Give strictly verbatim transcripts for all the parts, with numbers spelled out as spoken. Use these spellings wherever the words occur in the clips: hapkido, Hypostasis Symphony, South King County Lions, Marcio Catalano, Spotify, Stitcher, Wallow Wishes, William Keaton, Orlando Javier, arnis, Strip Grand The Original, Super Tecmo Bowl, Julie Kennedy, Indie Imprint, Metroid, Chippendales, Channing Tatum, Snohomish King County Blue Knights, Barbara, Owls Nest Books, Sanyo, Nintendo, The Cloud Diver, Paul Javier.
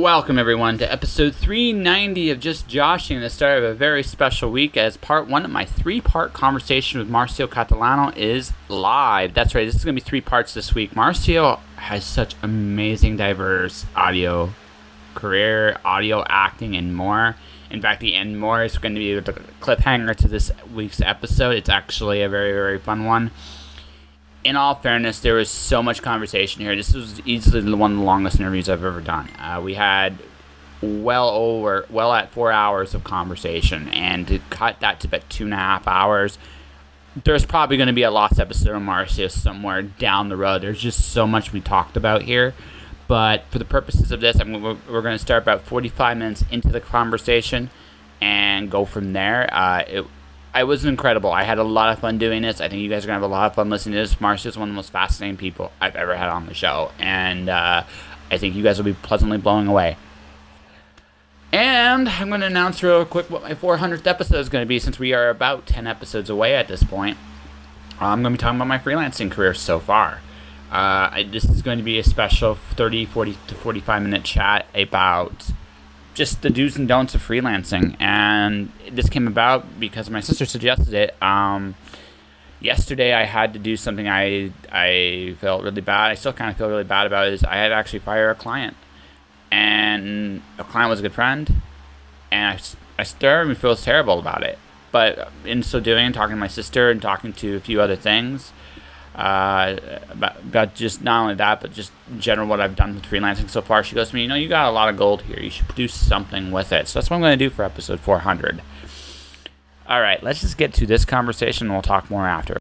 Welcome everyone to episode three ninety of Just Joshing, the start of a very special week as part one of my three-part conversation with Marcio Catalano is live. That's right, this is going to be three parts this week. Marcio has such amazing, diverse audio career, audio acting, and more. In fact, the end more is going to be the cliffhanger to this week's episode. It's actually a very, very fun one. In all fairness, there was so much conversation here. This was easily one of the longest interviews I've ever done. Uh, we had well over, well at four hours of conversation, and to cut that to about two and a half hours, there's probably going to be a lost episode of Marcio somewhere down the road. There's just so much we talked about here. But for the purposes of this, I'm, we're going to start about forty-five minutes into the conversation and go from there. Uh, it It was incredible. I had a lot of fun doing this. I think you guys are going to have a lot of fun listening to this. Marcio's one of the most fascinating people I've ever had on the show. And uh, I think you guys will be pleasantly blown away. And I'm going to announce real quick what my four hundredth episode is going to be, since we are about ten episodes away at this point. I'm going to be talking about my freelancing career so far. Uh, I, this is going to be a special thirty, forty to forty-five minute chat about just the do's and don'ts of freelancing, and this came about because my sister suggested it. Um, yesterday, I had to do something I I felt really bad. I still kind of feel really bad about it, is I had to actually fire a client, and a client was a good friend, and I I started to feel terrible about it. But in so doing, talking to my sister and talking to a few other things. Uh, about, about just not only that, but just in general what I've done with freelancing so far. She goes to me, you know, you got a lot of gold here. You should produce something with it. So that's what I'm going to do for episode four hundred. All right, let's just get to this conversation, and we'll talk more after.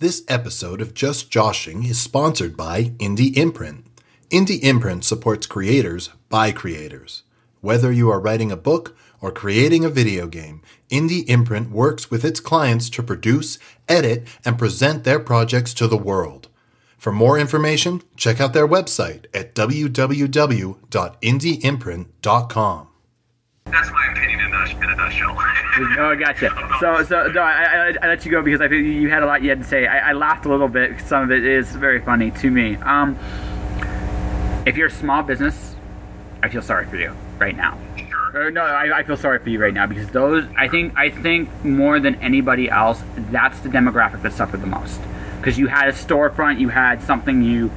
This episode of Just Joshing is sponsored by Indie Imprint. Indie Imprint supports creators by creators. Whether you are writing a book or creating a video game, Indie Imprint works with its clients to produce, edit, and present their projects to the world. For more information, check out their website at w w w dot indie imprint dot com. That's my opinion in a, in a nutshell. Oh, I gotcha. So, so no, I, I, I let you go because I feel you had a lot you had to say. I, I laughed a little bit. Some of it is very funny to me. Um, if you're a small business, I feel sorry for you right now. Or no, I, I feel sorry for you right now, because those, I think, I think more than anybody else, that's the demographic that suffered the most. Because you had a storefront, you had something you,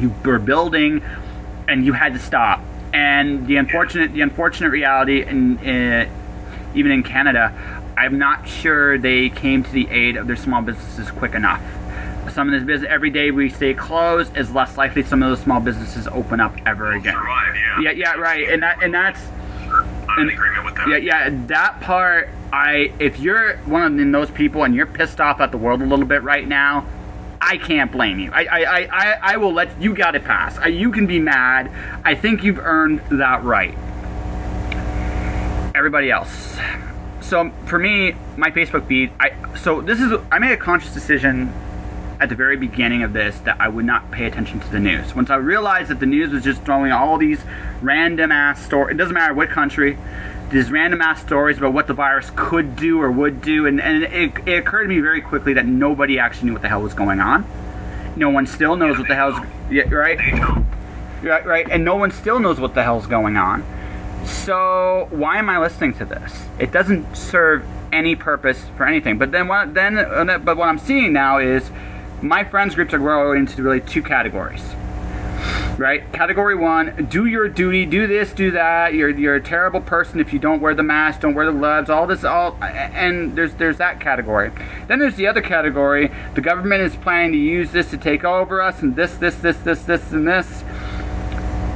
you were building, and you had to stop. And the unfortunate, the unfortunate reality, in, in, even in Canada, I'm not sure they came to the aid of their small businesses quick enough. Some of this business, every day we stay closed, is less likely some of those small businesses open up ever again. Survive, yeah. yeah, yeah, right, and that, and that's. In agreement with that. Yeah, yeah, that part, I, if you're one of those people and you're pissed off at the world a little bit right now, I can't blame you. I, I, I, I will let, you got it pass. You can be mad. I think you've earned that right. Everybody else. So for me, my Facebook feed, I, so this is, I made a conscious decision at the very beginning of this that I would not pay attention to the news. Once I realized that the news was just throwing all these random ass stories, it doesn't matter what country, these random ass stories about what the virus could do or would do, and, and it, it occurred to me very quickly that nobody actually knew what the hell was going on. No one still knows yeah, what the hell's, yeah, right? Yeah, right, and no one still knows what the hell's going on. So why am I listening to this? It doesn't serve any purpose for anything. But then what, then, but what I'm seeing now is, my friends groups are growing into really two categories, right? Category one, do your duty, do this, do that. You're, you're a terrible person if you don't wear the mask, don't wear the gloves, all this, all, and there's, there's that category. Then there's the other category, the government is planning to use this to take over us, and this, this, this, this, this, and this.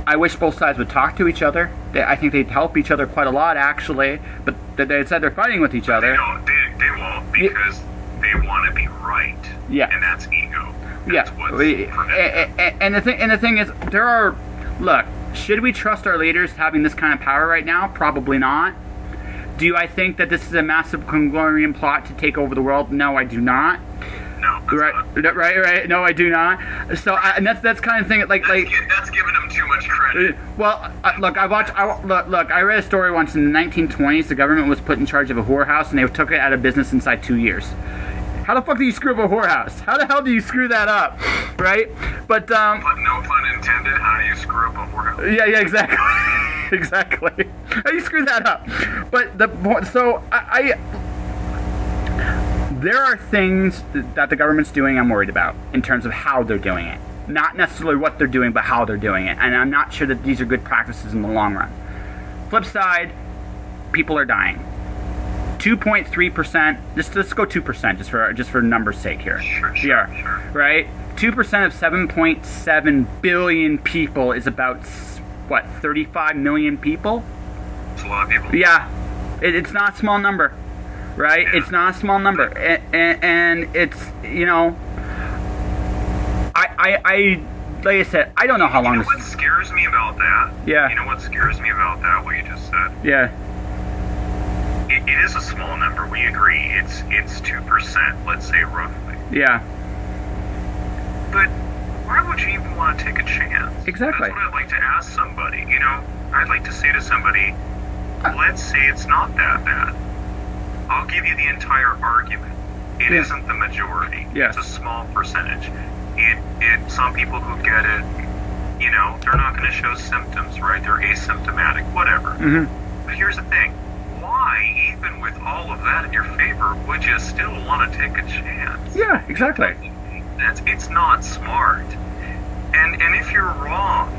I wish both sides would talk to each other. They, I think they'd help each other quite a lot, actually, but they said they're fighting with each other. They don't, they, they won't, because they want to be right. Yeah, and that's ego. That's yeah, what's and, and the thing, and the thing is, there are. Look, should we trust our leaders having this kind of power right now? Probably not. Do I think that this is a massive Congolian plot to take over the world? No, I do not. No, that's right, not. right, right. No, I do not. So, I, and that's that's kind of thing. Like, that's like gi that's giving them too much credit. Well, I, look, I watched. I, look, look, I read a story once in the nineteen twenties. The government was put in charge of a whorehouse, and they took it out of business inside two years. How the fuck do you screw up a whorehouse? How the hell do you screw that up, right? But um, no pun intended. How do you screw up a whorehouse? Yeah, yeah, exactly. exactly. You screwed that up. But the so I, I there are things that the government's doing I'm worried about in terms of how they're doing it. Not necessarily what they're doing, but how they're doing it. And I'm not sure that these are good practices in the long run. Flip side, people are dying. two point three percent, just let's go two percent just for just for numbers' sake here. Sure, sure, yeah, sure. Right? two percent of seven point seven billion people is about, what, thirty-five million people? That's a lot of people. Yeah. It, it's not a small number, right? Yeah. It's not a small number. And, and, and it's, you know, I, I, I, like I said, I don't know how you long know this... You know what scares me about that? Yeah. You know what scares me about that, what you just said? Yeah. It, it is a small number, we agree. It's, it's two percent, let's say roughly. Yeah. But why would you even want to take a chance? Exactly. That's what I'd like to ask somebody, you know? I'd like to say to somebody, uh, let's say it's not that bad. I'll give you the entire argument. It yeah. isn't the majority. Yeah. It's a small percentage. It, it, some people who get it, you know, they're not going to show symptoms, right? They're asymptomatic, whatever. Mm-hmm. But here's the thing. Why, even with all of that in your favor, would you still want to take a chance? Yeah, exactly. That's, it's not smart. And, and if you're wrong,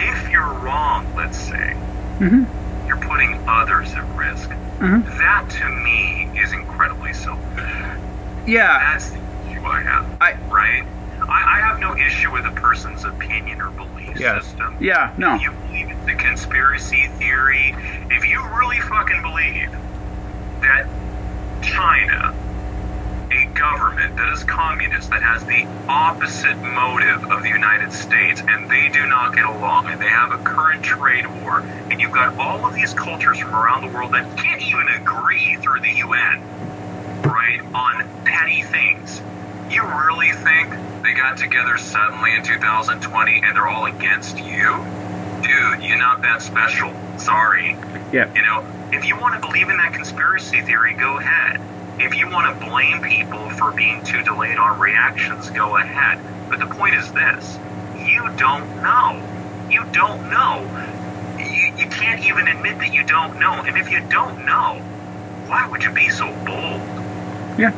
if you're wrong, let's say, mm-hmm. you're putting others at risk. Mm-hmm. That, to me, is incredibly selfish. Yeah. That's the issue I have, I, right? I, I have no issue with a person's opinion or belief yes. system. Yeah, no. If you believe it's a conspiracy theory, if you really fucking believe that China, a government that is communist, that has the opposite motive of the United States, and they do not get along, and they have a current trade war, and you've got all of these cultures from around the world that can't even agree through the U N, right, on petty things. You really think they got together suddenly in two thousand twenty and they're all against you? Dude, you're not that special. Sorry. Yeah. You know, if you want to believe in that conspiracy theory, go ahead. If you want to blame people for being too delayed on reactions, go ahead. But the point is this. You don't know. You don't know. You, you can't even admit that you don't know. And if you don't know, why would you be so bold? Yeah.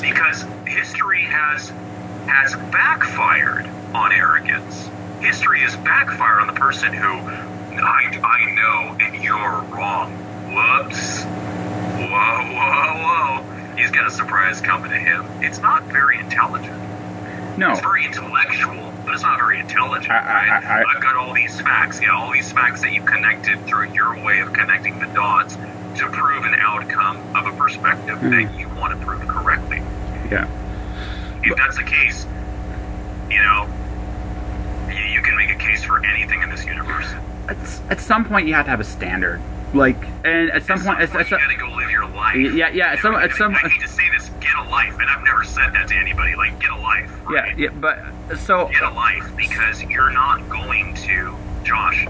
Because history has has backfired on arrogance. History has backfired on the person who, I, I know, and you're wrong. Whoops. Whoa, whoa, whoa. He's got a surprise coming to him. It's not very intelligent. No. It's very intellectual, but it's not very intelligent, I, right? I, I, I've got all these facts, you know, all these facts that you've connected through your way of connecting the dots to prove an outcome of a perspective mm-hmm. that you want to prove correctly. Yeah. If that's the case, you know, you can make a case for anything in this universe. At, at some point, you have to have a standard. Like, and at some, at some point, point at, you at, gotta go live your life. Yeah, yeah. At some, at some, I hate to say this, get a life, and I've never said that to anybody. Like, get a life. Right? Yeah, yeah. But so get a life because you're not going to, Josh.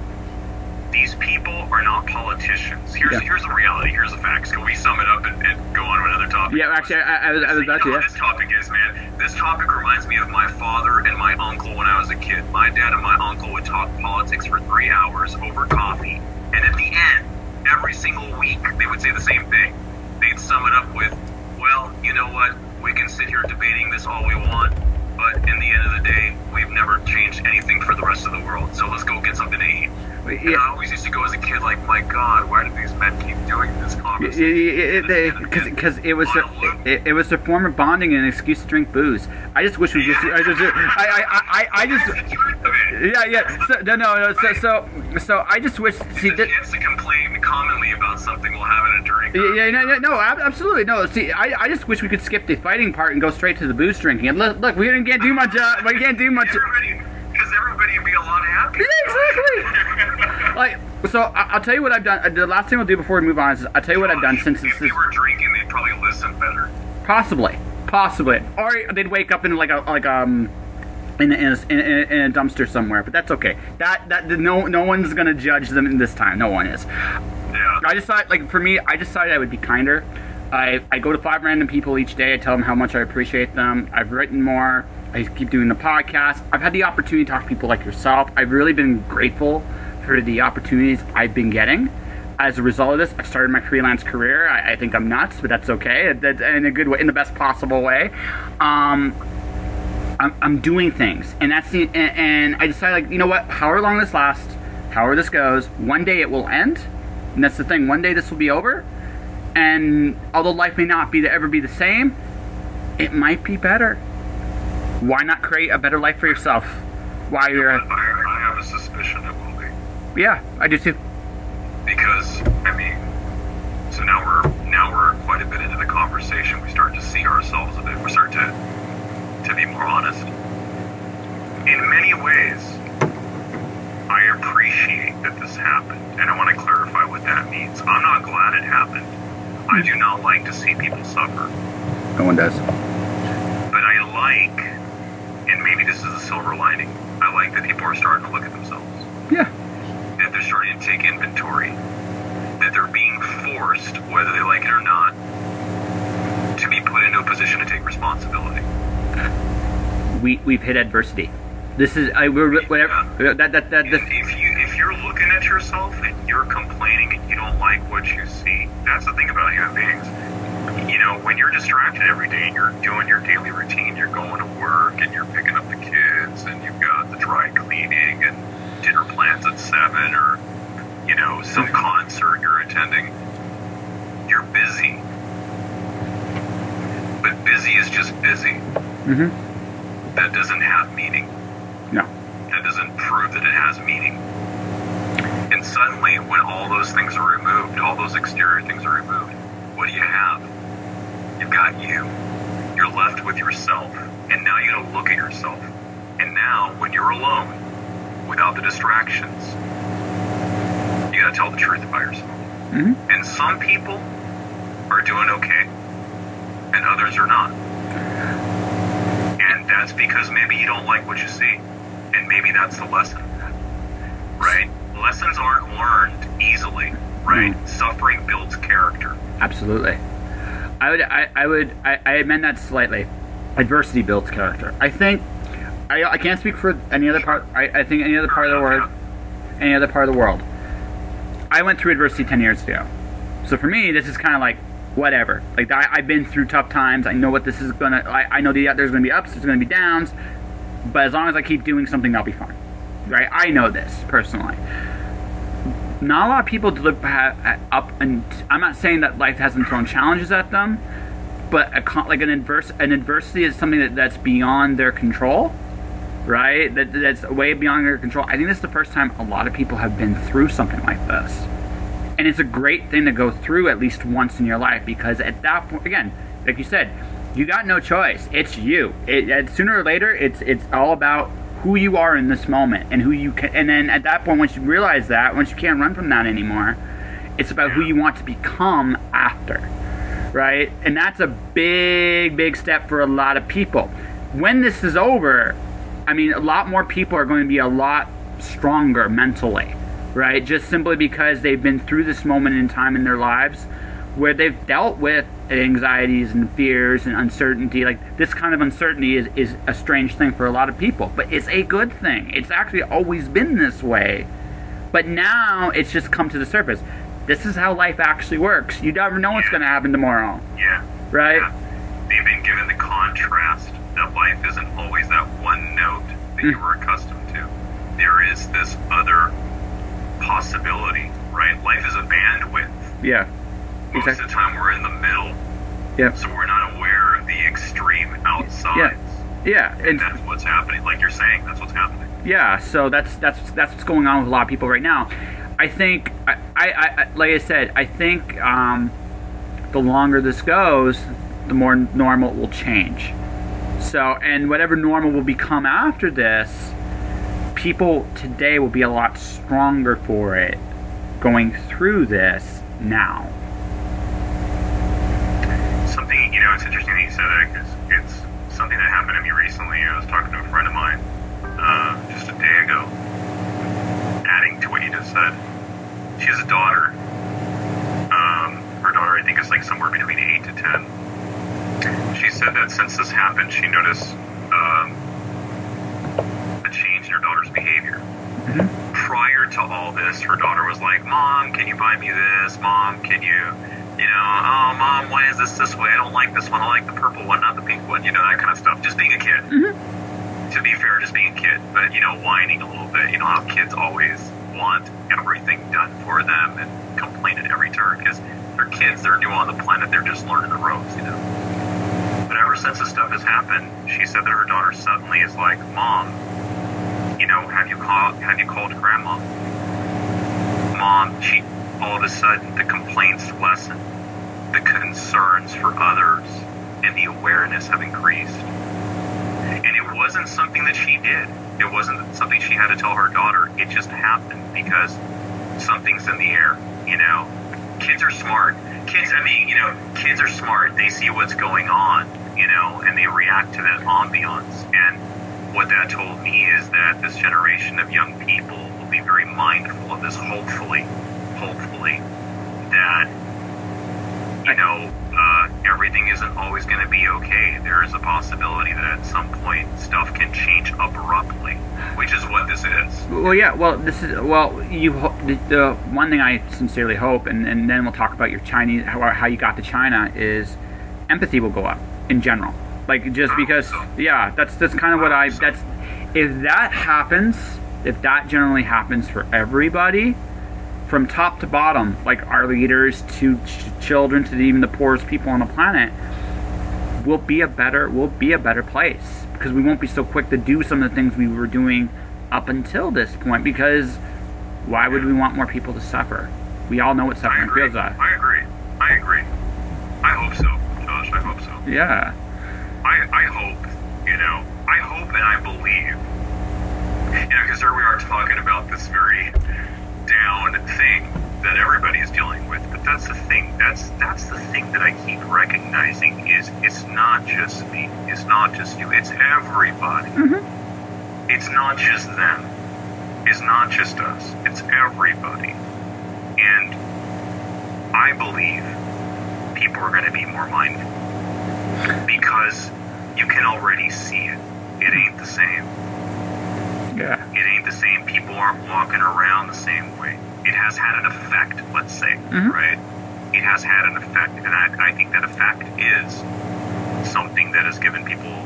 These people are not politicians. Here's yeah. here's the reality. Here's the facts. Can we sum it up and, and go on to another topic? Yeah, actually, I, I was, I was about to. You know what this topic is, man? This topic reminds me of my father and my uncle when I was a kid. My dad and my uncle would talk politics for three hours over coffee, and at the end, every single week, they would say the same thing. They'd sum it up with, "Well, you know what? We can sit here debating this all we want, but in the end of the day, we've never changed anything for the rest of the world. So let's go get something to eat." Yeah. And I always used to go as a kid like, my God, why do these men keep doing this conversation? Because it, it, it, it, it, it was a, it, it was a form of bonding and an excuse to drink booze. I just wish we yeah. just I just I I I, I just yeah yeah so, no no so so so I just wish see the chance to complain commonly about something while having a drink. Yeah, yeah no no no absolutely no. See, I I just wish we could skip the fighting part and go straight to the booze drinking. And look, look we can't do much. Uh, we can't do much. Because everybody would be a lot happier. Yeah, exactly. Like, so I'll tell you what I've done. The last thing I'll do before we move on is I'll tell you what I've done since this. If they were drinking, they'd probably listen better. Possibly, possibly, or they'd wake up in like a like um, in a, in, a, in, a, in a dumpster somewhere. But that's okay. That that no no one's gonna judge them in this time. No one is. Yeah. I just thought, like for me, I decided I would be kinder. I I go to five random people each day. I tell them how much I appreciate them. I've written more. I keep doing the podcast. I've had the opportunity to talk to people like yourself. I've really been grateful for the opportunities I've been getting. As a result of this, I've started my freelance career. I, I think I'm nuts, but that's okay. In a good way, in the best possible way. Um, I'm, I'm doing things, and that's the, and, and I decided, like, you know what, however long this lasts, however this goes, one day it will end, and that's the thing, one day this will be over, and although life may not be to ever be the same, it might be better. Why not create a better life for yourself? Why you you're a, I, I have a suspicion it will be. Yeah, I do too. Because, I mean, so now we're, now we're quite a bit into the conversation, we start to see ourselves a bit, we start to, to be more honest. In many ways, I appreciate that this happened, and I want to clarify what that means. I'm not glad it happened. I do not like to see people suffer. No one does. But I like, and maybe this is a silver lining, I like that people are starting to look at themselves. Yeah. That they're starting to take inventory. That they're being forced, whether they like it or not, to be put into a position to take responsibility. We, we've hit adversity. This is I we're whatever yeah. that that that. This. If you if you're looking at yourself and you're complaining and you don't like what you see, that's the thing about human beings. You know, when you're distracted every day and you're doing your daily routine, you're going to work and you're picking up the kids and you've got the dry cleaning and dinner plans at seven or you know some concert you're attending. You're busy, but busy is just busy. Mm-hmm. That doesn't have meaning. No. That doesn't prove that it has meaning. And suddenly, when all those things are removed, all those exterior things are removed, what do you have? You've got you. You're left with yourself. And now you don't look at yourself. And now, when you're alone, without the distractions, you gotta tell the truth about yourself. Mm-hmm. And some people are doing okay, and others are not. And that's because maybe you don't like what you see. And maybe that's the lesson, right? Lessons aren't learned easily, right? Mm. Suffering builds character. Absolutely. I would, I, I would, I, I amend that slightly. Adversity builds character. I think, I, I can't speak for any other part, I, I think any other part of the world, any other part of the world. I went through adversity ten years ago. So for me, this is kind of like, whatever. Like, I, I've been through tough times. I know what this is gonna, I, I know the, there's gonna be ups, there's gonna be downs. But as long as I keep doing something, I'll be fine, right? I know this, personally. Not a lot of people deliver up, and I'm not saying that life hasn't thrown challenges at them, but a, like an adverse, an adversity is something that, that's beyond their control, right? That, that's way beyond their control. I think this is the first time a lot of people have been through something like this. And it's a great thing to go through at least once in your life, because at that point, again, like you said, you got no choice. It's you. It, and sooner or later, it's it's all about who you are in this moment and who you can. And then at that point, once you realize that, once you can't run from that anymore, it's about who you want to become after, right? And that's a big, big step for a lot of people. When this is over, I mean, a lot more people are going to be a lot stronger mentally, right? Just simply because they've been through this moment in time in their lives where they've dealt with anxieties and fears and uncertainty. Like, this kind of uncertainty is, is a strange thing for a lot of people, but it's a good thing. It's actually always been this way, but now it's just come to the surface. This is how life actually works. You never know yeah. what's going to happen tomorrow. Yeah. Right? Yeah. They've been given the contrast that life isn't always that one note that mm. you were accustomed to. There is this other possibility, right? Life is a bandwidth. Yeah. Most exactly. of the time we're in the middle, yeah. so we're not aware of the extreme outsides. Yeah, yeah. And, and that's what's happening. Like you're saying, that's what's happening. Yeah, so that's that's that's what's going on with a lot of people right now. I think, I, I, I like I said, I think um, the longer this goes, the more normal it will change. So, and whatever normal will become after this, people today will be a lot stronger for it going through this now. You know, it's interesting that you said that, because it's something that happened to me recently. I was talking to a friend of mine uh, just a day ago, adding to what you just said. She has a daughter. Um, her daughter, I think, is like somewhere between eight to ten. She said that since this happened, she noticed um, a change in her daughter's behavior. Mm-hmm. Prior to all this. Her daughter was like, Mom, can you buy me this? Mom, can you... You know, oh, Mom, why is this this way? I don't like this one. I like the purple one, not the pink one. You know, that kind of stuff. Just being a kid. Mm-hmm. To be fair, just being a kid. But, you know, whining a little bit. You know how kids always want everything done for them and complain at every turn because they're kids. They're new on the planet. They're just learning the ropes, you know. But ever since this stuff has happened, she said that her daughter suddenly is like, Mom, you know, have you called, have you called Grandma? Mom, she... All of a sudden, the complaints lessen, the concerns for others, and the awareness have increased. And it wasn't something that she did. It wasn't something she had to tell her daughter. It just happened because something's in the air, you know? Kids are smart. Kids, I mean, you know, kids are smart. They see what's going on, you know, and they react to that ambiance. And what that told me is that this generation of young people will be very mindful of this, hopefully. Hopefully that, you know, uh, everything isn't always going to be okay. There is a possibility that at some point stuff can change abruptly, which is what this is. Well, yeah, well, this is, well, you, the, the one thing I sincerely hope, and, and then we'll talk about your Chinese, how, how you got to China, is empathy will go up in general. Like, just because, so. yeah, that's, that's kind of what I, so. that's, if that happens, if that generally happens for everybody, from top to bottom, like our leaders to ch children to even the poorest people on the planet, will be a better will be a better place, because we won't be so quick to do some of the things we were doing up until this point. Because why would we want more people to suffer? We all know what suffering feels like. I agree. I agree. I hope so, Josh. I hope so. Yeah. I I hope, you know. I hope and I believe. You know, because here we are talking about this very down thing that everybody is dealing with, but that's the thing that's that's the thing that I keep recognizing is it's not just me, it's not just you, it's everybody. Mm-hmm. It's not just them, it's not just us, it's everybody. And I believe people are going to be more mindful because you can already see it. It ain't the same. Yeah. It ain't the same. People aren't walking around the same way. It has had an effect, let's say, mm-hmm. right? It has had an effect, and I, I think that effect is something that has given people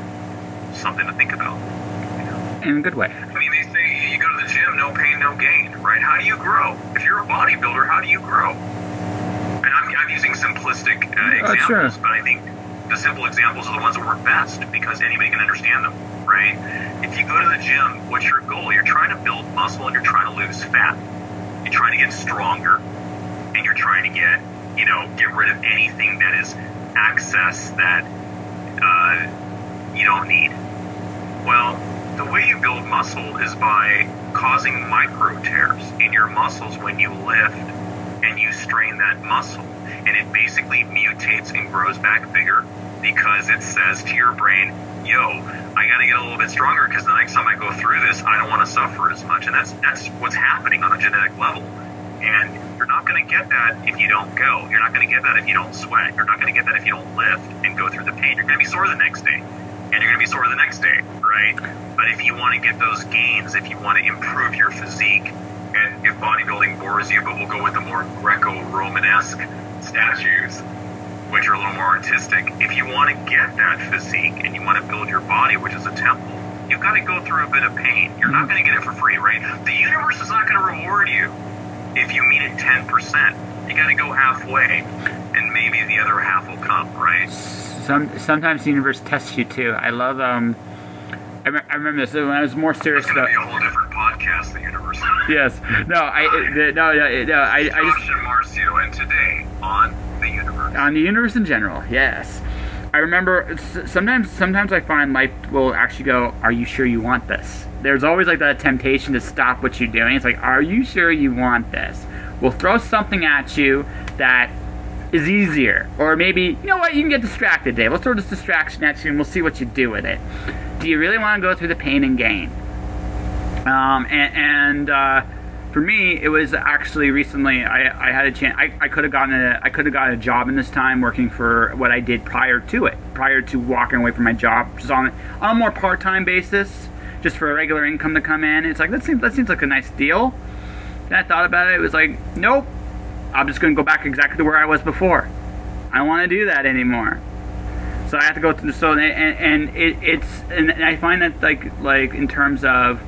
something to think about. You know? In a good way. I mean, they say you go to the gym, no pain, no gain, right? How do you grow? If you're a bodybuilder, how do you grow? And I'm, I'm using simplistic uh, examples, uh, sure. but I think the simple examples are the ones that work best because anybody can understand them. Right? If you go to the gym, what's your goal? You're trying to build muscle and you're trying to lose fat. You're trying to get stronger and you're trying to get, you know, get rid of anything that is excess that uh, you don't need. Well, the way you build muscle is by causing micro tears in your muscles when you lift and you strain that muscle. And it basically mutates and grows back bigger because it says to your brain, yo, I gotta get a little bit stronger because the next time I go through this, I don't want to suffer as much. And that's that's what's happening on a genetic level. And you're not gonna get that if you don't go. You're not gonna get that if you don't sweat. You're not gonna get that if you don't lift and go through the pain. You're gonna be sore the next day. And you're gonna be sore the next day, right? But if you wanna get those gains, if you wanna improve your physique, and if bodybuilding bores you, but we'll go with the more Greco-Romanesque statues, which are a little more artistic. If you want to get that physique and you want to build your body, which is a temple, you've got to go through a bit of pain. You're not going to get it for free, right? The universe is not going to reward you if you meet it ten percent. You got to go halfway, and maybe the other half will come, right? Some sometimes the universe tests you too. I love um. I, re I remember this when I was more serious it's about. It's going to be a whole different podcast. The universe. Yes. No. I. It, no. No. No. I. I just. Marcio, and today on. The universe. On the universe in general, yes. I remember sometimes. Sometimes I find life will actually go, "Are you sure you want this?" There's always like that temptation to stop what you're doing. It's like, "Are you sure you want this?" We'll throw something at you that is easier, or maybe, you know what, you can get distracted today. We'll throw this distraction at you, and we'll see what you do with it. Do you really want to go through the pain and gain? Um, and. and uh, For me, it was actually recently. I, I had a chance. I, I could have gotten a. I could have gotten a job in this time working for what I did prior to it, prior to walking away from my job, just on on a more part-time basis, just for a regular income to come in. It's like that seems that seems like a nice deal. Then I thought about it, it was like, nope, I'm just going to go back exactly to where I was before. I don't want to do that anymore. So I have to go through, so, and, and it, it's, and I find that, like, like, in terms of,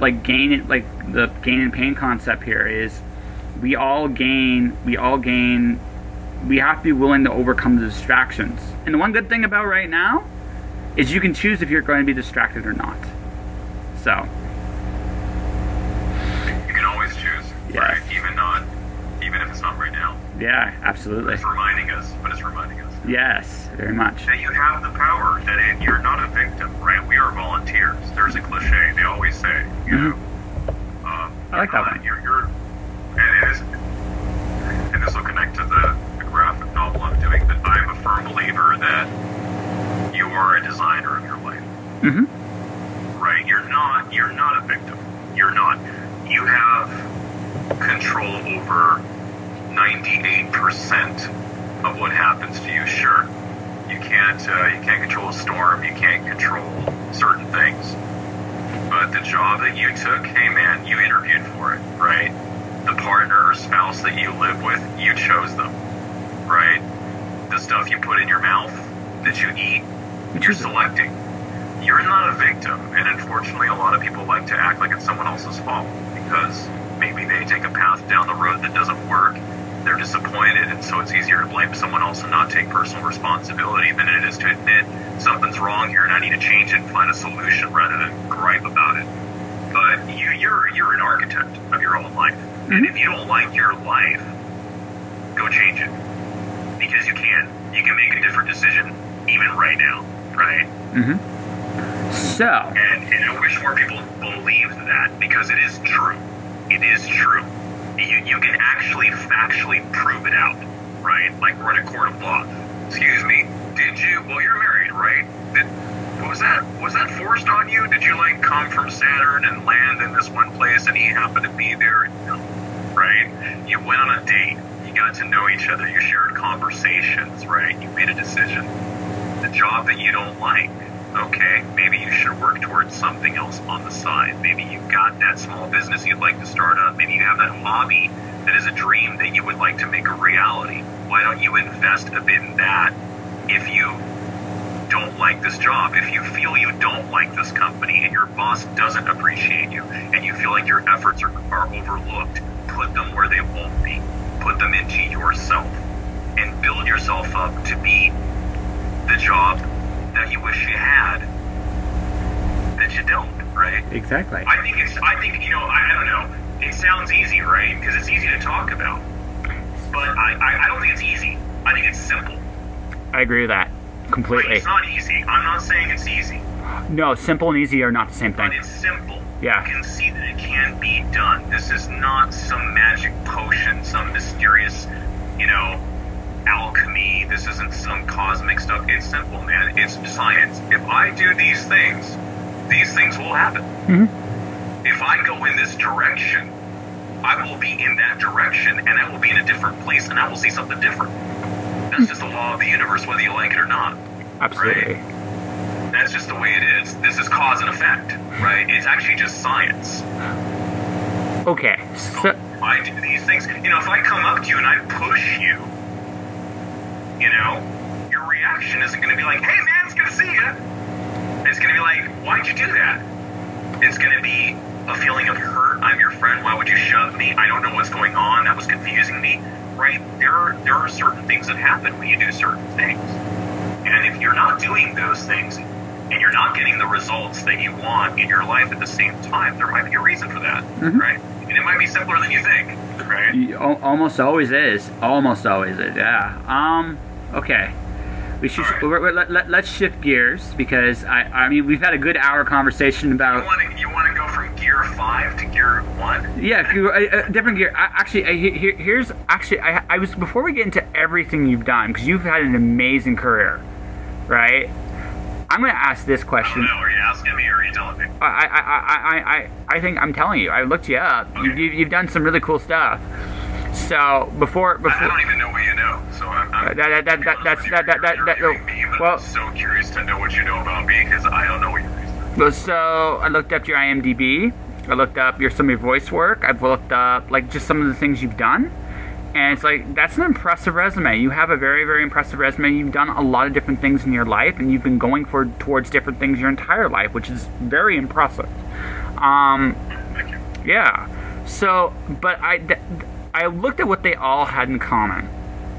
like, gain, like, the gain and pain concept here is, we all gain, we all gain, we have to be willing to overcome the distractions. And the one good thing about right now is you can choose if you're going to be distracted or not. So. You can always choose, yes. Right? Even not, even if it's not right now. Yeah, absolutely. It's reminding us, but it's reminding us. Yes, very much. That you have the power, that it, you're not a victim, right? We are volunteers. There's a cliche they always say, you mm-hmm. know. Uh, I like not, that one. You're, you're, and it is, and this will connect to the, the graphic novel I'm doing, but I'm a firm believer that you are a designer of your life. Mm-hmm. Right? You're not, you're not a victim. You're not. You have control over ninety-eight percent of what happens to you. Sure, you can't uh, you can't control a storm, you can't control certain things, but the job that you took, hey man, you interviewed for it, right? The partner or spouse that you live with, you chose them, right? The stuff you put in your mouth, that you eat, you're selecting. You're not a victim, and unfortunately a lot of people like to act like it's someone else's fault, because maybe they take a path down the road that doesn't work. They're disappointed, and so it's easier to blame someone else and not take personal responsibility than it is to admit something's wrong here and I need to change it and find a solution rather than gripe about it. But you, you're you're an architect of your own life, and if you don't like your life, go change it, because you can. You can make a different decision even right now, right? Mm-hmm. So. And, and I wish more people believed that, because it is true. It is true. You, you can actually factually prove it out, right? Like we're in a court of law. Excuse me, did you, well, you're married, right? Did, what was that? Was that forced on you? Did you, like, come from Saturn and land in this one place and he happened to be there? No, right? You went on a date. You got to know each other. You shared conversations, right? You made a decision. The job that you don't like. Okay, maybe you should work towards something else on the side. Maybe you've got that small business you'd like to start up. Maybe you have that hobby that is a dream that you would like to make a reality. Why don't you invest a bit in that if you don't like this job? If you feel you don't like this company and your boss doesn't appreciate you and you feel like your efforts are, are overlooked, put them where they won't be. Put them into yourself and build yourself up to be the job that you wish you had, that you don't, right? Exactly. I think it's, I think, you know, I, I don't know, it sounds easy, right? Because it's easy to talk about, but I, I, I don't think it's easy. I think it's simple. I agree with that completely. But it's not easy. I'm not saying it's easy. No, simple and easy are not the same thing. But it's simple. Yeah. You can see that it can be done. This is not some magic potion, some mysterious, you know, alchemy. This isn't some cosmic stuff. It's simple, man. It's science. If I do these things, these things will happen. Mm-hmm. If I go in this direction, I will be in that direction, and I will be in a different place, and I will see something different. That's mm-hmm. just the law of the universe, whether you like it or not. Absolutely. Right? That's just the way it is. This is cause and effect, right? It's actually just science. Okay. So, so if I do these things, you know, if I come up to you and I push you, you know, your reaction isn't going to be like, hey man, it's good to see you. It's going to be like, why'd you do that? It's going to be a feeling of hurt. I'm your friend. Why would you shove me? I don't know what's going on. That was confusing me, right? There are, there are certain things that happen when you do certain things. And if you're not doing those things and you're not getting the results that you want in your life at the same time, there might be a reason for that, mm-hmm. right? And it might be simpler than you think, right? You, almost always is. Almost always is, yeah. Um... Okay, we should right. we're, we're, let, let, let's shift gears, because I I mean we've had a good hour conversation about. You want to you want to go from gear five to gear one? Yeah, a, a different gear. I, actually, I, here, here's actually I I was before we get into everything you've done, because you've had an amazing career, right? I'm gonna ask this question. I don't know. Are you asking me or are you telling me? I I I I I, I think I'm telling you. I looked you up. Okay. You, you you've done some really cool stuff. So before before. I don't even know what you know. So I'm, I'm that, that, that, that, that's you, that that that that me, but well, I'm so curious to know what you know about me, because I don't know what you're researching. So I looked up your I M D B, I looked up your some of your voice work. I've looked up like just some of the things you've done. And it's like, that's an impressive resume. You have a very, very impressive resume. You've done a lot of different things in your life, and you've been going for towards different things your entire life, which is very impressive. Um, yeah. So, but I, th I looked at what they all had in common,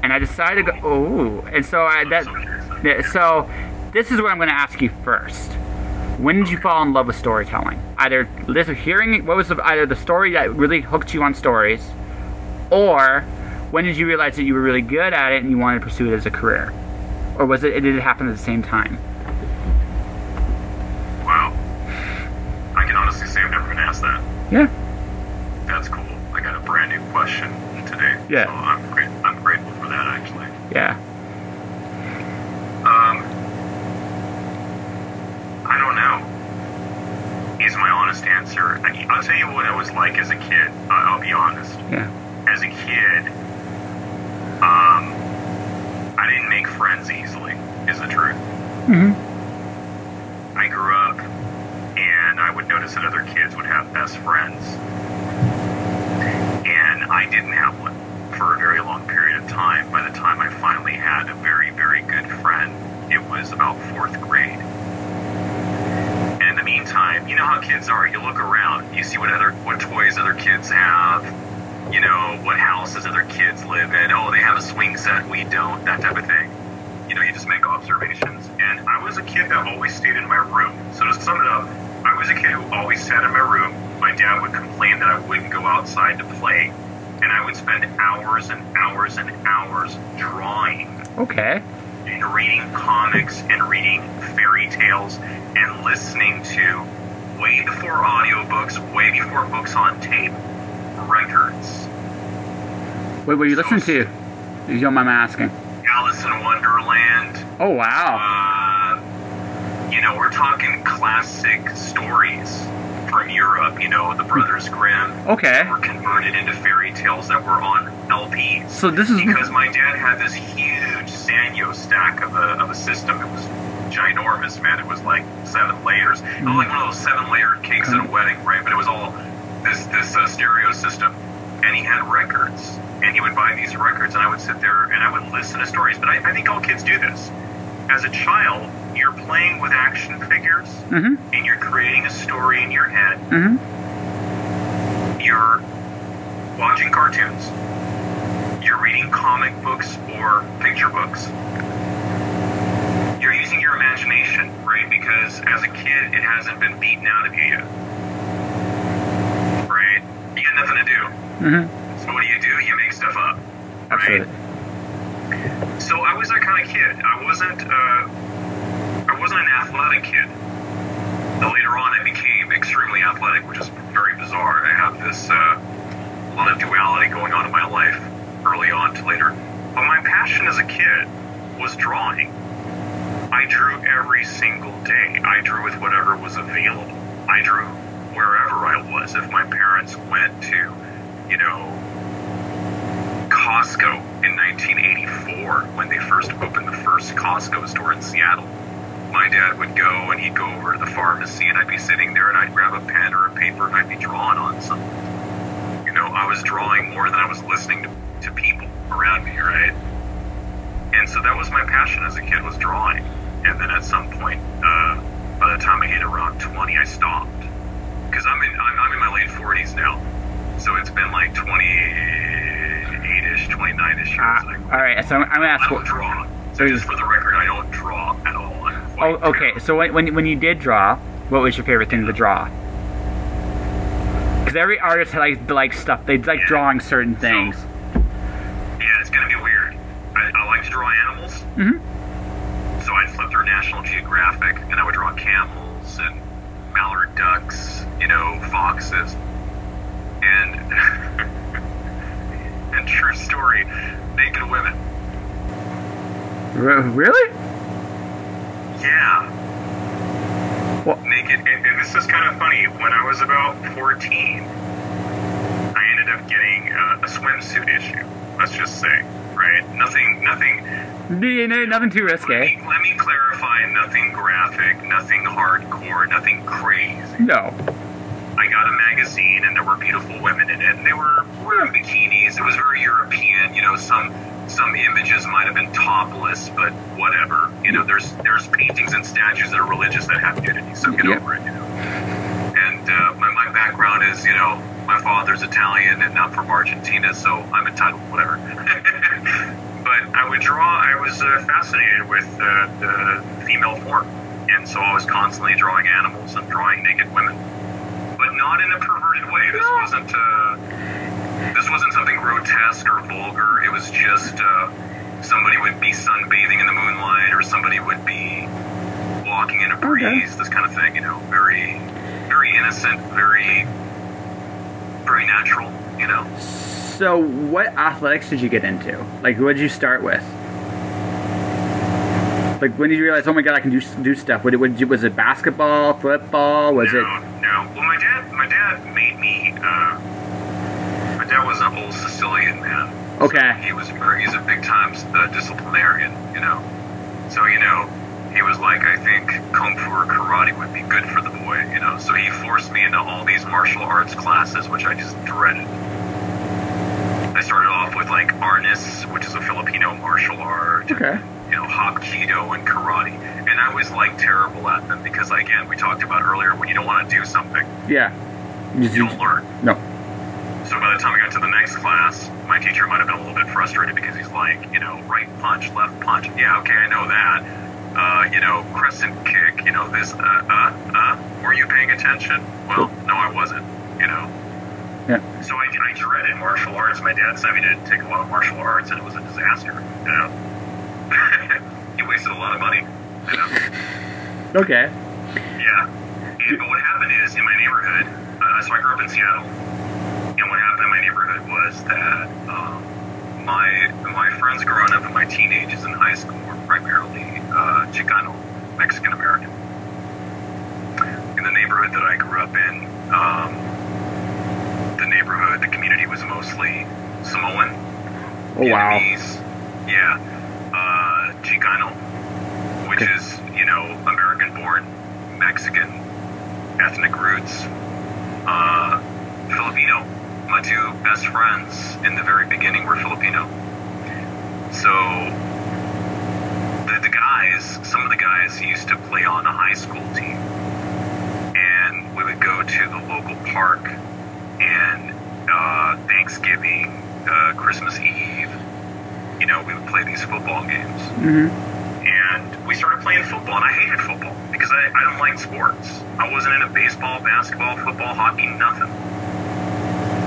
and I decided to go, oh, and so I, that, so this is what I'm going to ask you first. When did you fall in love with storytelling? Either this or hearing, what was the, either the story that really hooked you on stories, or when did you realize that you were really good at it and you wanted to pursue it as a career? Or was it, did it happen at the same time? Wow. I can honestly say I've never been asked that. Yeah. That's cool. I got a brand new question today. Yeah. So I'm, great, I'm grateful for that, actually. Yeah. Um, I don't know, is my honest answer. I, I'll tell you what I was like as a kid. I, I'll be honest. Yeah. As a kid, um, I didn't make friends easily, is the truth. Mm-hmm. I grew up, and I would notice that other kids would have best friends, and I didn't have one for a very long period of time. By the time I finally had a very, very good friend, it was about fourth grade. And in the meantime, you know how kids are. You look around, you see what other what toys other kids have. You know, what houses other kids live in, oh, they have a swing set, we don't, that type of thing. You know, you just make observations. And I was a kid that always stayed in my room. So to sum it up, I was a kid who always sat in my room. My dad would complain that I wouldn't go outside to play. And I would spend hours and hours and hours drawing. Okay. And reading comics and reading fairy tales and listening to, way before audiobooks, way before books on tape, records. Wait, what are you so, listening to? If you don't mind my asking. Alice in Wonderland. Oh, wow. Uh, you know, we're talking classic stories from Europe, you know, the Brothers Grimm. Okay. Were converted into fairy tales that were on L Ps. So this is... Because my dad had this huge Sanyo stack of a, of a system. It was ginormous, man. It was like seven layers. Mm. It was like one of those seven-layered cakes okay. at a wedding, right? But it was all... this this uh, stereo system, and he had records, and he would buy these records, and I would sit there and I would listen to stories. But I, I think all kids do this. As a child, you're playing with action figures, mm-hmm. and you're creating a story in your head. Mm-hmm. You're watching cartoons. You're reading comic books or picture books. You're using your imagination, right? Because as a kid, it hasn't been beaten out of you yet. You got nothing to do. Mm-hmm. So what do you do? You make stuff up. Right? Absolutely. So I was that kind of kid. I wasn't uh, I wasn't an athletic kid. But later on I became extremely athletic, which is very bizarre. I have this uh, lot of duality going on in my life early on to later. But my passion as a kid was drawing. I drew every single day. I drew with whatever was available. I drew wherever I was. If my parents went to, you know, Costco in nineteen eighty-four, when they first opened the first Costco store in Seattle, my dad would go and he'd go over to the pharmacy and I'd be sitting there and I'd grab a pen or a paper and I'd be drawing on something. You know, I was drawing more than I was listening to, to people around me, right? And so that was my passion as a kid, was drawing. And then at some point, uh, by the time I hit around twenty, I stopped. Because I'm in, I'm, I'm in my late forties now, so it's been like twenty-eight-ish, twenty-nine-ish years. Uh, all right, so I'm, I'm going to ask... I don't draw. So just for the record, I don't draw at all. Oh, okay, terrible. So when, when when you did draw, what was your favorite thing to draw? Because every artist likes like stuff. They like yeah. drawing certain things. So, yeah, it's going to be weird. I, I like to draw animals. Mm-hmm. So I'd flip through National Geographic, and I would draw camels and... mallard ducks, you know, foxes, and and true story, naked women. Really? Yeah. What? Naked, and, and this is kind of funny. When I was about fourteen, I ended up getting a, a swimsuit issue. Let's just say, right? Nothing, nothing. No, no, nothing too risky. Let me, let me clarify, nothing graphic, nothing hardcore, nothing crazy. No. I got a magazine, and there were beautiful women in it, and they were wearing bikinis. It was very European, you know. Some some images might have been topless, but whatever. You know, there's there's paintings and statues that are religious that have nudity, so get yep. over it, you know. And uh, my my background is, you know, my father's Italian, and I'm from Argentina, so I'm entitled, whatever. But I would draw. I was uh, fascinated with uh, the female form, and so I was constantly drawing animals and drawing naked women, but not in a perverted way. This wasn't uh, this wasn't something grotesque or vulgar. It was just uh, somebody would be sunbathing in the moonlight, or somebody would be walking in a breeze. Okay. This kind of thing, you know, very very innocent, very very natural, you know. So what athletics did you get into? Like, what did you start with? Like, when did you realize, oh my God, I can do do stuff? What, what, was it basketball, football? Was no, it? No, well, my dad, my dad made me. Uh, my dad was an old Sicilian man. Okay. So he was he's a big time uh, disciplinarian, you know. So you know, he was like, I think kung fu or karate would be good for the boy, you know. So he forced me into all these martial arts classes, which I just dreaded. I started off with like arnis, which is a Filipino martial art. Okay. You know, hapkido and karate, and I was like terrible at them because, again, we talked about earlier, when you don't want to do something, yeah, you don't learn. No. So by the time I got to the next class, my teacher might have been a little bit frustrated because he's like, you know, right punch, left punch, yeah, okay, I know that. Uh, you know, crescent kick, you know, this. Uh, uh, uh. Were you paying attention? Well, no, I wasn't. You know. Yeah. So I, I dreaded martial arts. My dad sent me to take a lot of martial arts, and it was a disaster. You know. He wasted a lot of money, you know? Okay. Yeah. And, but what happened is, in my neighborhood, uh, so I grew up in Seattle, and what happened in my neighborhood was that um, my my friends growing up and my teenagers in high school were primarily uh, Chicano, Mexican-American. In the neighborhood that I grew up in, um, the neighborhood, the community was mostly Samoan, oh, Vietnamese, wow. yeah. Uh, Chicano, which okay. is, you know, American-born, Mexican, ethnic roots, uh, Filipino. My two best friends in the very beginning were Filipino. So, the, the guys, some of the guys used to play on a high school team, and we would go to the local park, and uh, Thanksgiving, uh, Christmas Eve, you know, we would play these football games. Mm-hmm. And we started playing football, and I hated football because I, I don't like sports. I wasn't into baseball, basketball, football, hockey, nothing.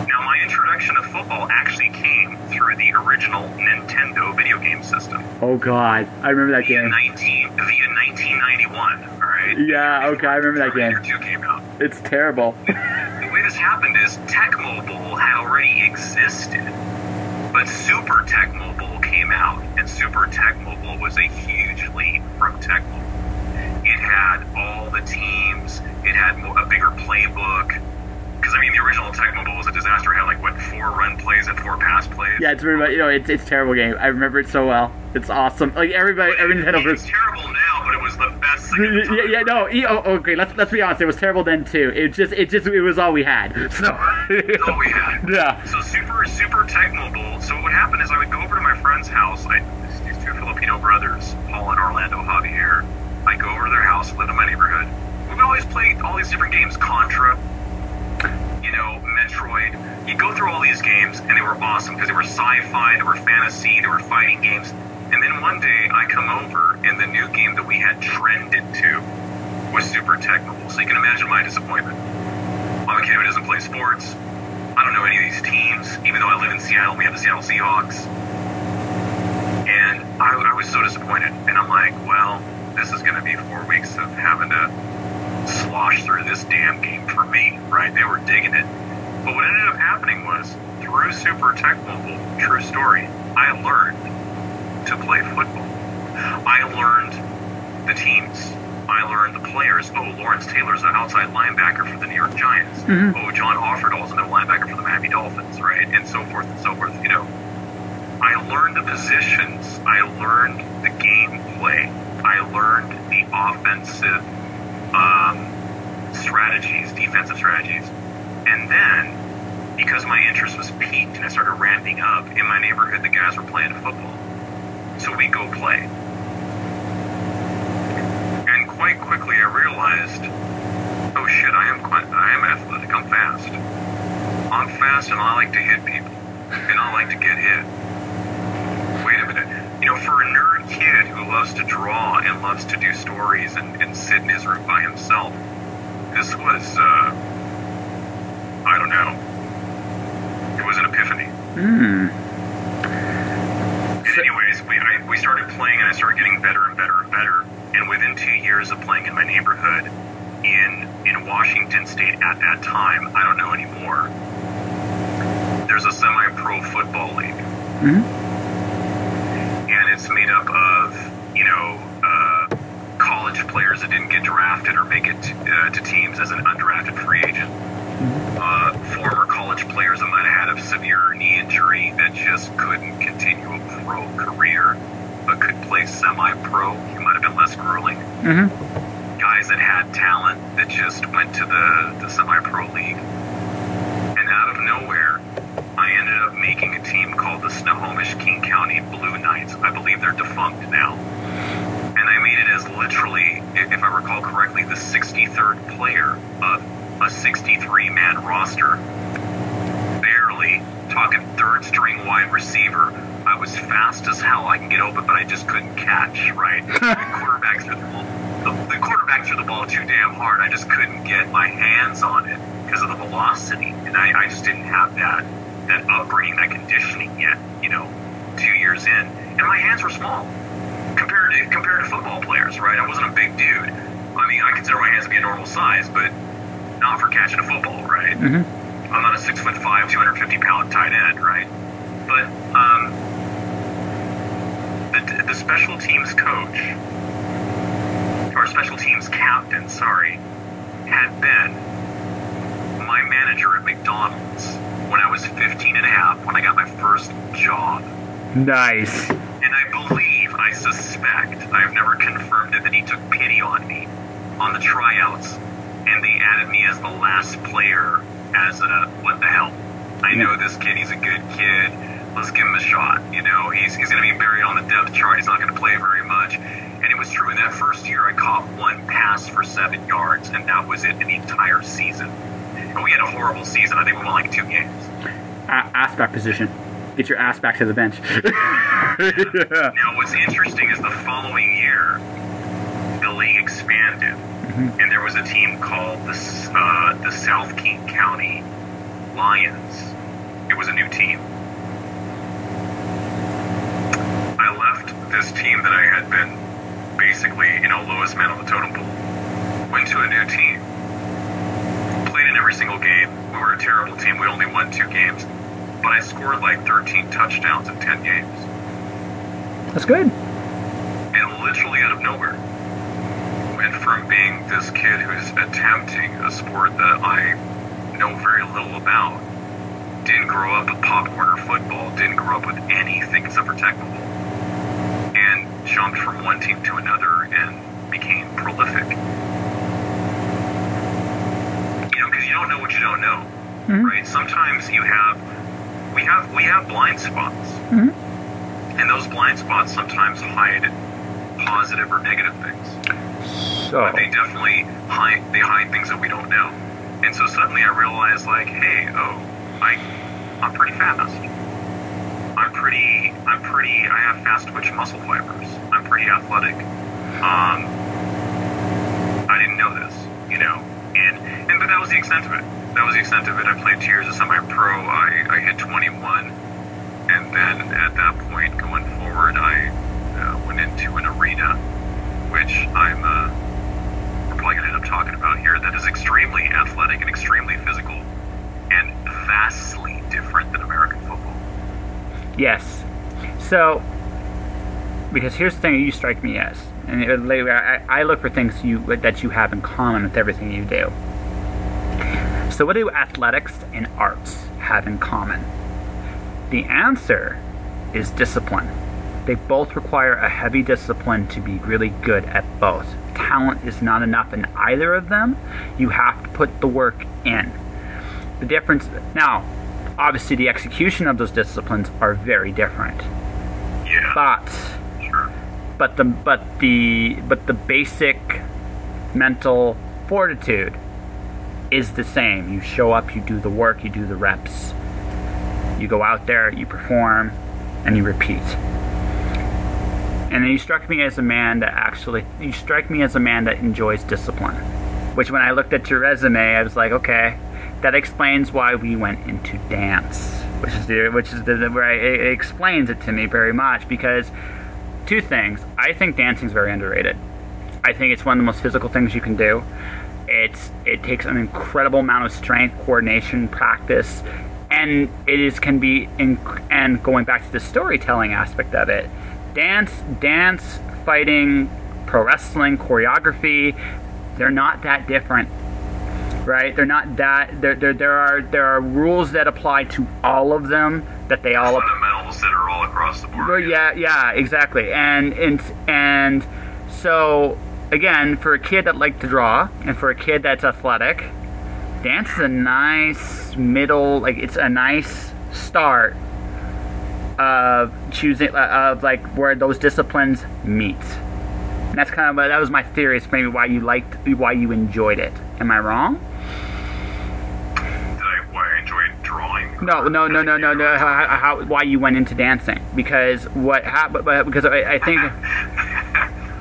Now, my introduction to football actually came through the original Nintendo video game system. Oh, God. I remember that via game. nineteen, via nineteen ninety-one, all right? Yeah, okay, I remember that game. two came out. It's terrible. The way this happened is Tecmo Bowl had already existed, but Super Tecmo Bowl came out, and Super Tecmo Bowl was a huge leap from Tecmo. It had all the teams, it had a bigger playbook, because, I mean, the original Tecmo Bowl was a disaster. It had, like, what, four run plays and four pass plays? Yeah, it's really, you know, it's, it's a terrible game. I remember it so well. It's awesome. Like, everybody, every Nintendo person. It's terrible now, but it was the best thing ever. Yeah, yeah, no, oh, okay, let's, let's be honest, it was terrible then, too. It just, it just, it was all we had. So. It's all we had. Yeah. So, Super, Super Tecmo Bowl. So what happened is I would go over to my friend's house, I, these two Filipino brothers, Paul and Orlando Javier. I'd go over to their house, live in my neighborhood. We would always play all these different games, Contra, you know, Metroid. You'd go through all these games, and they were awesome because they were sci-fi, they were fantasy, they were fighting games. And then one day I come over, and the new game that we had trended to was Super Tecmo Bowl. So you can imagine my disappointment. I'm a kid who doesn't play sports. I don't know any of these teams, even though I live in Seattle. We have the Seattle Seahawks. And I, I was so disappointed. And I'm like, well, this is going to be four weeks of having to slosh through this damn game for me, right? They were digging it. But what ended up happening was, through Super Tecmo Bowl, true story, I learned to play football. I learned the teams. I learned the players. Oh, Lawrence Taylor's an outside linebacker for the New York Giants. Mm-hmm. Oh, John Offerdahl's a middle linebacker for the Miami Dolphins, right? And so forth and so forth, you know. I learned the positions. I learned the gameplay. I learned the offensive um, strategies, defensive strategies. And then, because my interest was piqued and I started ramping up, in my neighborhood, the guys were playing football. So we go play. And quite quickly, I realized, oh shit, I am quite, I am athletic. I'm fast. I'm fast and I like to hit people. And I like to get hit. Wait a minute. You know, for a nerd kid who loves to draw and loves to do stories and, and sit in his room by himself, this was, uh, I don't know. It was an epiphany. Mm. And anyways, we, I, we started playing, and I started getting better and better and better. And within two years of playing in my neighborhood in, in Washington State at that time, I don't know anymore, there's a semi-pro football league. Mm-hmm. And it's made up of, you know, uh, college players that didn't get drafted or make it uh, to teams as an undrafted free agent. Uh, former college players that might have had a severe knee injury that just couldn't continue a pro career but could play semi-pro. It might have been less grueling. Mm-hmm. Guys that had talent that just went to the, the semi-pro league. And out of nowhere, I ended up making a team called the Snohomish King County Blue Knights. I believe they're defunct now. And I made it as literally, if I recall correctly, the sixty-third player of a sixty-three man roster. Barely, talking third string wide receiver. I was fast as hell. I can get open, but I just couldn't catch, right? The quarterback threw the ball, the, the quarterback threw the ball too damn hard. I just couldn't get my hands on it because of the velocity. And I, I just didn't have that. that upbringing, that conditioning yet, you know, two years in. And my hands were small compared to compared to football players, right? I wasn't a big dude. I mean, I consider my hands to be a normal size, but not for catching a football, right? Mm-hmm. I'm not a six foot five, two hundred fifty pound tight end, right? But um, the, the special teams coach, or special teams captain, sorry, had been my manager at McDonald's when I was fifteen and a half, when I got my first job. Nice. And I believe, I suspect, I've never confirmed it, that he took pity on me on the tryouts, and they added me as the last player as a, what the hell? I know this kid, he's a good kid, let's give him a shot, you know, he's, he's going to be buried on the depth chart, he's not going to play very much. And it was true, in that first year I caught one pass for seven yards, and that was it in the entire season. But we had a horrible season. I think we won like two games. Uh, ass back position. Get your ass back to the bench. Yeah. Yeah. Now, what's interesting is the following year, the league expanded. Mm-hmm. And there was a team called the, uh, the South King County Lions. It was a new team. I left this team that I had been basically, you know, lowest man on the totem pole. Went to a new team. In every single game. We were a terrible team. We only won two games. But I scored like thirteen touchdowns in ten games. That's good. And literally out of nowhere. Went from being this kid who's attempting a sport that I know very little about. Didn't grow up with pop corner football. Didn't grow up with anything except for Tecmo Bowl. And jumped from one team to another and became prolific. You don't know what you don't know, mm-hmm. right? Sometimes you have, we have, we have blind spots, mm-hmm. and those blind spots sometimes hide positive or negative things. So. But they definitely hide, they hide things that we don't know. And so suddenly I realized, like, hey, oh, I, I'm pretty fast. I'm pretty, I'm pretty, I have fast twitch muscle fibers. I'm pretty athletic. Um, I didn't know this, you know. And, and but that was the extent of it. That was the extent of it. I played two years as semi-pro. I, I hit twenty-one, and then at that point, going forward, I uh, went into an arena, which I'm uh, we're probably going to end up talking about here, that is extremely athletic and extremely physical, and vastly different than American football. Yes. So, because here's the thing that you strike me as. And later, I, I look for things you that you have in common with everything you do. So what do athletics and arts have in common? The answer is discipline. They both require a heavy discipline to be really good at both. Talent is not enough in either of them. You have to put the work in. The difference, now, obviously the execution of those disciplines are very different. Yeah. But, sure. but the but the but the basic mental fortitude is the same. You show up, you do the work, you do the reps, you go out there, you perform, and you repeat. And then you struck me as a man that actually, you strike me as a man that enjoys discipline. Which when I looked at your resume, I was like, okay, that explains why we went into dance. Which is the, which is the, where I, it explains it to me very much, because two things. I think dancing is very underrated. I think it's one of the most physical things you can do. It's, it takes an incredible amount of strength, coordination, practice, and it is, can be, in, and going back to the storytelling aspect of it, Dance, dance, fighting, pro wrestling, choreography, they're not that different, right? They're not that, there there are there are rules that apply to all of them, that they all fundamentals that are all across the board. Yeah, yeah, exactly. And and and so again, for a kid that likes to draw and for a kid that's athletic, dance is a nice middle, like it's a nice start of choosing, of like where those disciplines meet. And that's kind of, that was my theory. It's maybe why you liked, why you enjoyed it. Am I wrong? Did I, why I enjoyed drawing? No, no, no, no, no, no. How, how, why you went into dancing? Because what happened? Because I, I think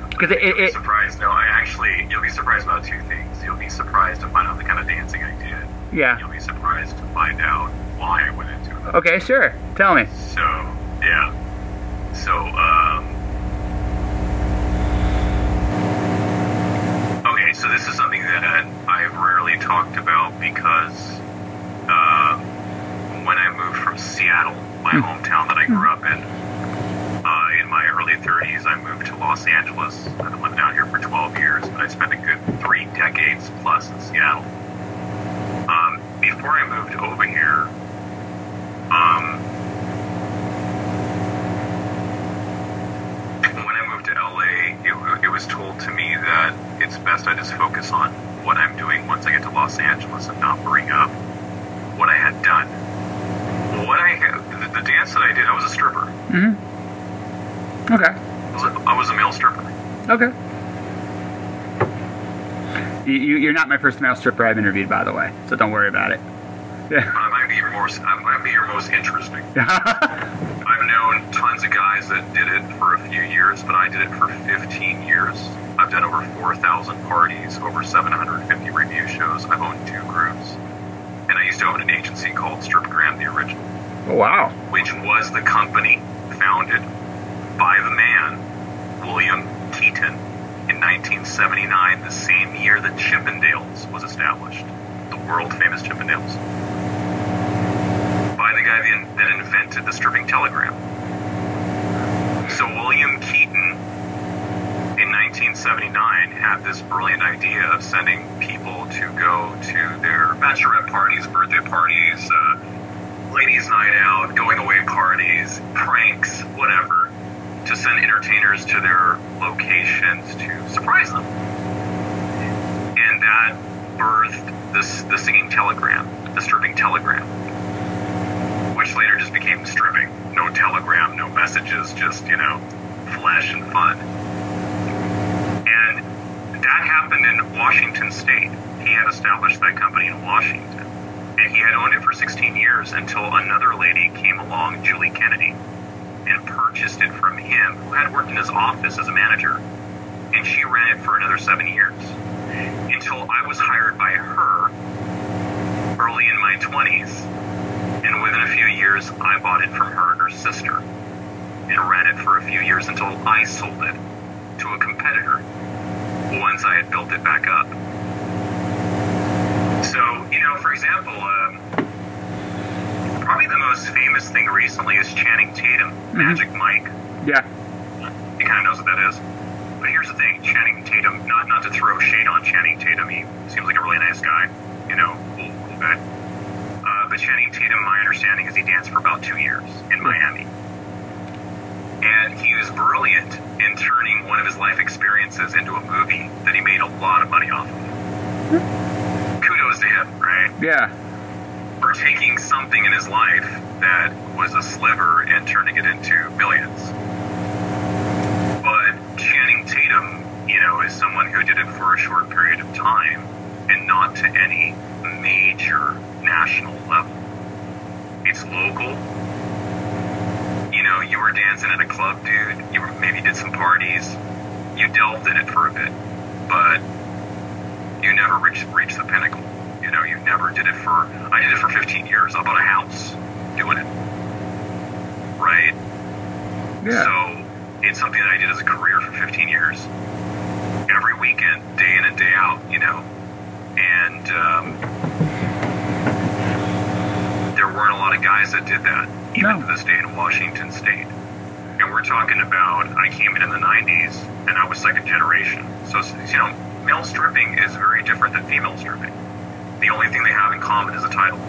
because it. You'll be surprised. No, I actually, you'll be surprised about two things. You'll be surprised to find out the kind of dancing I did. Yeah. You'll be surprised to find out why I went into it. Okay, sure. Tell me. So, yeah. So, um... okay, so this is something that I've rarely talked about because uh, when I moved from Seattle, my hometown that I grew up in, uh, in my early thirties, I moved to Los Angeles. I've lived down here for twelve years, but I spent a good three decades plus in Seattle. Um, before I moved over here, um, when I moved to L A, it, it was told to me that it's best I just focus on what I'm doing once I get to Los Angeles and not bring up what I had done. What I had, the, the dance that I did, I was a stripper. Mm-hmm. Okay. I was a, I was a male stripper. Okay. You, you, you're not my first male stripper I've interviewed, by the way, so don't worry about it. Yeah. I might be your most, I might be your most interesting. I've known tons of guys that did it for a few years, but I did it for fifteen years. I've done over four thousand parties, over seven hundred fifty review shows. I've owned two groups. And I used to own an agency called Strip Grand The Original. Oh, wow. Which was the company founded by the man, William Keaton, in nineteen seventy-nine, the same year that Chippendales was established. The world-famous Chippendales. By the guy that invented the stripping telegram. So William Keaton, in nineteen seventy-nine, had this brilliant idea of sending people to go to their bachelorette parties, birthday parties, uh, ladies' night out, going away parties, pranks, whatever, to send entertainers to their locations to surprise them. And that birthed this, the singing telegram, the stripping telegram, which later just became stripping. No telegram, no messages, just, you know, flesh and fun. And that happened in Washington State. He had established that company in Washington. And he had owned it for sixteen years until another lady came along, Julie Kennedy, and purchased it from him, who had worked in his office as a manager. And she ran it for another seven years. Until I was hired by her early in my twenties, and within a few years I bought it from her and her sister and ran it for a few years until I sold it to a competitor once I had built it back up. So, you know, for example, um, probably the most famous thing recently is Channing Tatum, mm-hmm. Magic Mike. Yeah. He kind of knows what that is. But here's the thing, Channing Tatum, not, not to throw shade on Channing Tatum, he seems like a really nice guy, you know, cool, cool guy. Uh, but Channing Tatum, my understanding is he danced for about two years in Miami. And he was brilliant in turning one of his life experiences into a movie that he made a lot of money off of. Kudos to him, right? Yeah. for taking something in his life that was a sliver and turning it into millions. But Channing Tatum, you know, is someone who did it for a short period of time and not to any major national level. It's local. You know, you were dancing at a club, dude. You were, maybe did some parties. You delved in it for a bit, but you never reached, reached the pinnacle. You know, you never did it for, I did it for fifteen years. I bought a house doing it. Right? Yeah. So it's something that I did as a career for fifteen years. Every weekend, day in and day out, you know. And um, there weren't a lot of guys that did that, even no. to this day in Washington State. And we're talking about, I came in in the nineties, and I was second generation. So, you know, male stripping is very different than female stripping. The only thing they have in common is a title.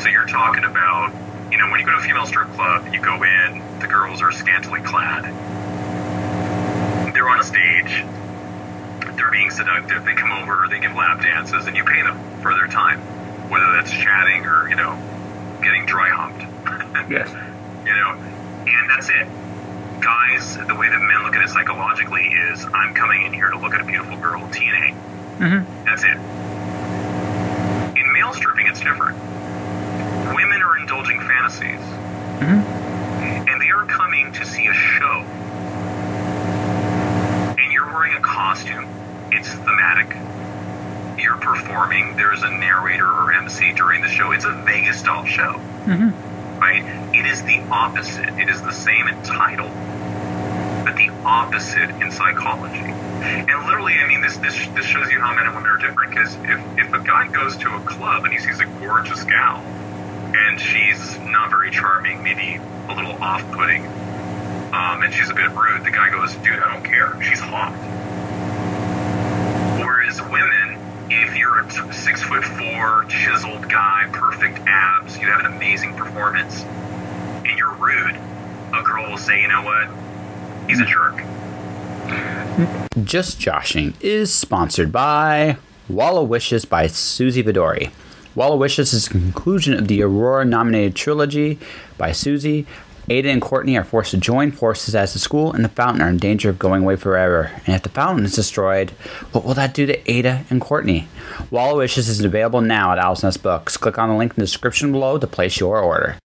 So you're talking about, you know, when you go to a female strip club, you go in, the girls are scantily clad. They're on a stage. They're being seductive. They come over, they give lap dances, and you pay them for their time, whether that's chatting or, you know, getting dry humped. Yes. You know, and that's it. Guys, the way that men look at it psychologically is, I'm coming in here to look at a beautiful girl, T N A. Mm-hmm. That's it. In male stripping, it's different. Women are indulging fantasies. Mm-hmm. And they are coming to see a show. And you're wearing a costume. It's thematic. You're performing. There's a narrator or M C during the show. It's a Vegas-style show. Mm-hmm. Right? It is the opposite. It is the same in title, but the opposite in psychology. And literally, I mean, this this, this shows you how men and women are different, because if, if a guy goes to a club and he sees a gorgeous gal, and she's not very charming, maybe a little off-putting, um, and she's a bit rude, the guy goes, dude, I don't care. She's hot. Whereas women, if you're a t six foot four, chiseled guy, perfect abs, you have an amazing performance, and you're rude, a girl will say, you know what, he's a jerk. Just Joshing is sponsored by Wallow Wishes by Susie Vidori. Wallow Wishes is the conclusion of the Aurora-nominated trilogy by Susie. Ada and Courtney are forced to join forces as the school and the fountain are in danger of going away forever. And if the fountain is destroyed, what will that do to Ada and Courtney? Wallow Wishes is available now at Owls Nest Books. Click on the link in the description below to place your order.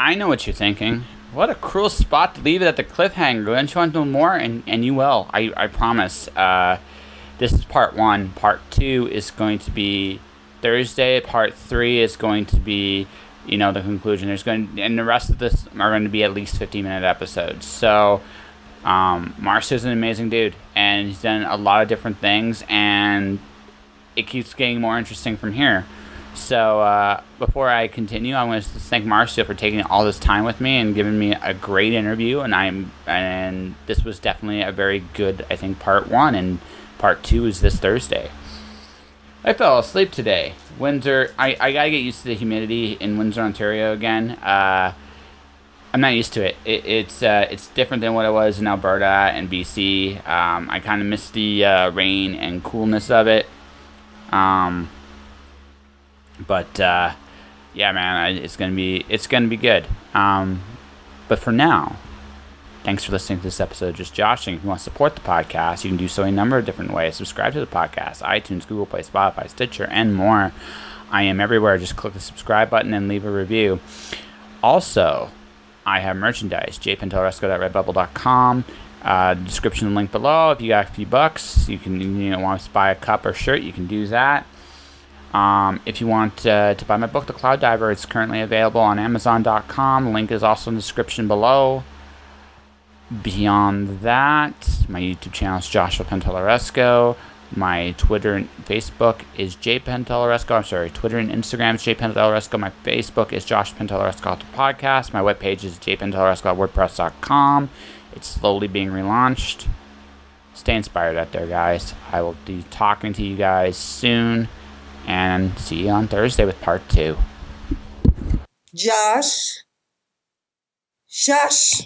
I know what you're thinking. What a cruel spot to leave it at the cliffhanger. Don't you want to know more? And, and you will. I, I promise. Uh, this is part one. Part two is going to be Thursday. Part three is going to be, you know, the conclusion. There's going to, and the rest of this are going to be at least fifteen minute episodes. So, um, Marcio's an amazing dude. And he's done a lot of different things. And it keeps getting more interesting from here. So, uh, before I continue, I want to thank Marcio for taking all this time with me and giving me a great interview. And I'm, and this was definitely a very good, I think, part one. And part two is this Thursday. I fell asleep today. Windsor, I, I gotta get used to the humidity in Windsor, Ontario again. Uh, I'm not used to it. it it's, uh, it's different than what it was in Alberta and B C. Um, I kind of miss the, uh, rain and coolness of it. Um... But, uh, yeah, man, it's going to be, it's going to be good. Um, but for now, thanks for listening to this episode of Just Joshing. If you want to support the podcast, you can do so a number of different ways. Subscribe to the podcast, iTunes, Google Play, Spotify, Stitcher, and more. I am everywhere. Just click the subscribe button and leave a review. Also, I have merchandise, j pantalleresco dot redbubble dot com. Uh, description link below. If you got a few bucks, you can, you know, want to buy a cup or shirt, you can do that. Um, if you want uh, to buy my book, The Cloud Diver, it's currently available on amazon dot com. Link is also in the description below. Beyond that, my YouTube channel is Joshua Pantalleresco. My Twitter and Facebook is jpantalleresco. I'm sorry, Twitter and Instagram is jpantalleresco. My Facebook is Josh Pantalleresco the podcast. My webpage is j pantalleresco dot wordpress dot com. It's slowly being relaunched. Stay inspired out there, guys. I will be talking to you guys soon. And see you on Thursday with part two. Josh. Josh.